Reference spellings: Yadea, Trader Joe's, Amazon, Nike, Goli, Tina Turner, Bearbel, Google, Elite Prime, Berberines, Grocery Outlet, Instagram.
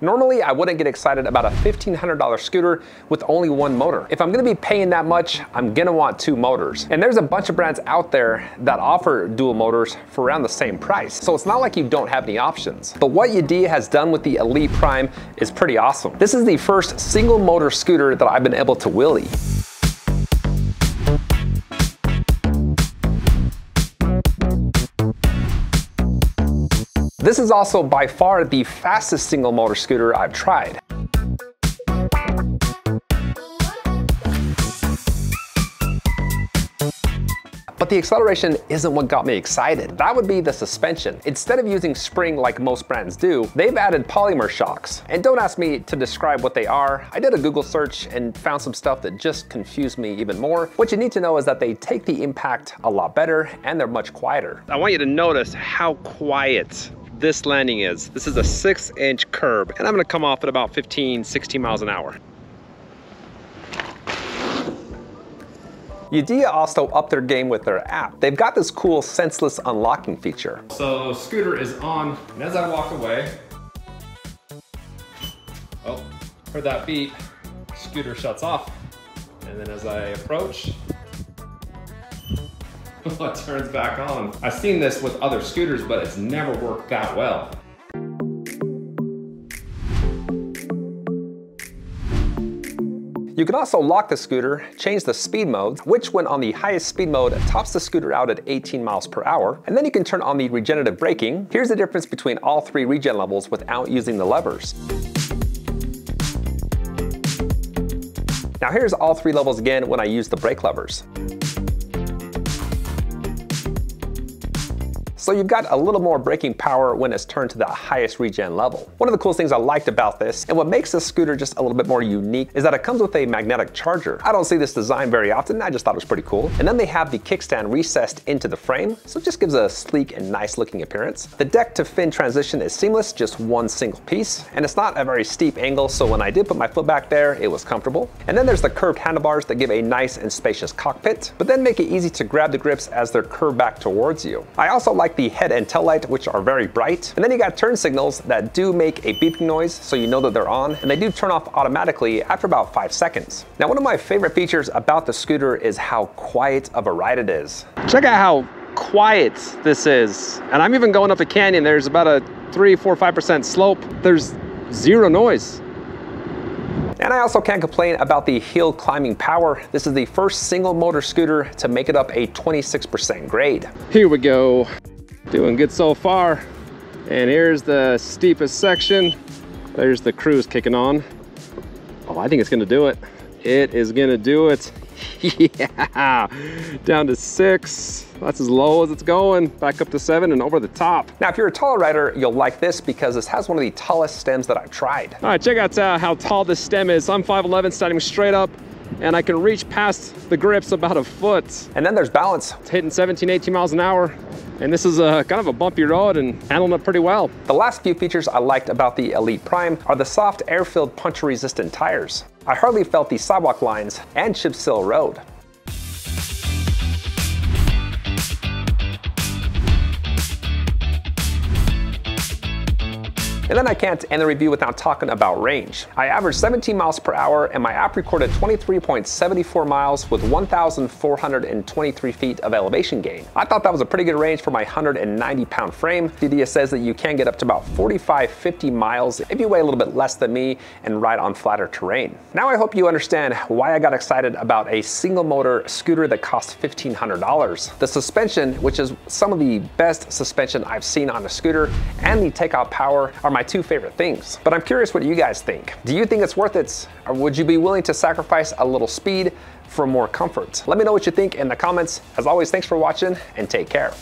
Normally, I wouldn't get excited about a $1,500 scooter with only one motor. If I'm gonna be paying that much, I'm gonna want two motors. And there's a bunch of brands out there that offer dual motors for around the same price. So it's not like you don't have any options. But what Yadea has done with the Elite Prime is pretty awesome. This is the first single motor scooter that I've been able to wheelie. This is also by far the fastest single motor scooter I've tried. But the acceleration isn't what got me excited. That would be the suspension. Instead of using spring like most brands do, they've added polymer shocks. And don't ask me to describe what they are. I did a Google search and found some stuff that just confused me even more. What you need to know is that they take the impact a lot better and they're much quieter. I want you to notice how quiet this landing is. This is a 6-inch curb, and I'm gonna come off at about 15, 16 miles an hour. Yadea also upped their game with their app. They've got this cool senseless unlocking feature. So scooter is on, and as I walk away, oh, heard that beep, scooter shuts off. And then as I approach, it turns back on. I've seen this with other scooters, but it's never worked that well. You can also lock the scooter, change the speed mode, which when on the highest speed mode, tops the scooter out at 18 miles per hour. And then you can turn on the regenerative braking. Here's the difference between all three regen levels without using the levers. Now here's all three levels again when I use the brake levers. So you've got a little more braking power when it's turned to the highest regen level. One of the coolest things I liked about this, and what makes this scooter just a little bit more unique, is that it comes with a magnetic charger. I don't see this design very often, I just thought it was pretty cool. And then they have the kickstand recessed into the frame, so it just gives a sleek and nice looking appearance. The deck to fin transition is seamless, just one single piece, and it's not a very steep angle, so when I did put my foot back there, it was comfortable. And then there's the curved handlebars that give a nice and spacious cockpit, but then make it easy to grab the grips as they're curved back towards you. I also like the head and tail light, which are very bright. And then you got turn signals that do make a beeping noise, so you know that they're on, and they do turn off automatically after about 5 seconds. Now, one of my favorite features about the scooter is how quiet of a ride it is. Check out how quiet this is. And I'm even going up a canyon. There's about a 3, 4, 5% slope. There's zero noise. And I also can't complain about the hill climbing power. This is the first single motor scooter to make it up a 26% grade. Here we go. Doing good so far. And here's the steepest section. There's the cruise kicking on. Oh, I think it's gonna do it. It is gonna do it. Yeah, down to 6. That's as low as it's going. Back up to 7 and over the top. Now, if you're a tall rider, you'll like this because this has one of the tallest stems that I've tried. All right, check out how tall this stem is. I'm 5'11", standing straight up, and I can reach past the grips about a foot. And then there's balance. It's hitting 17, 18 miles an hour. And this is a kind of a bumpy road and handling it pretty well. The last few features I liked about the Elite Prime are the soft air-filled puncture-resistant tires. I hardly felt the sidewalk lines and chip-seal road. And then I can't end the review without talking about range. I averaged 17 miles per hour and my app recorded 23.74 miles with 1,423 feet of elevation gain. I thought that was a pretty good range for my 190-pound frame. Yadea says that you can get up to about 45, 50 miles if you weigh a little bit less than me and ride on flatter terrain. Now I hope you understand why I got excited about a single motor scooter that costs $1,500. The suspension, which is some of the best suspension I've seen on a scooter, and the takeout power are my two favorite things. But I'm curious what you guys think. Do you think it's worth it? Or would you be willing to sacrifice a little speed for more comfort? Let me know what you think in the comments. As always, thanks for watching and take care.